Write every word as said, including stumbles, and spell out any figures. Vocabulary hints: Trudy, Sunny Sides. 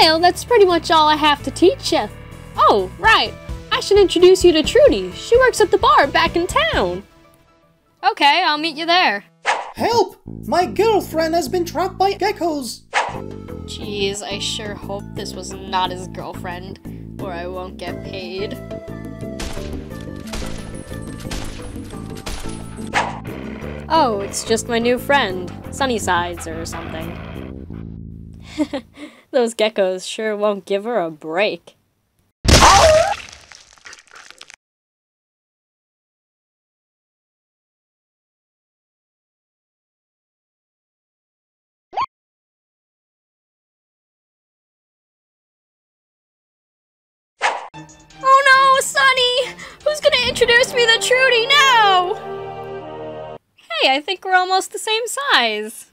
Well, that's pretty much all I have to teach you. Oh, right. I should introduce you to Trudy. She works at the bar back in town. Okay, I'll meet you there. Help! My girlfriend has been trapped by geckos! Jeez, I sure hope this was not his girlfriend, or I won't get paid. Oh, it's just my new friend, Sunny Sides or something. Those geckos sure won't give her a break. Oh no, Sunny! Who's gonna introduce me to Trudy now? Hey, I think we're almost the same size.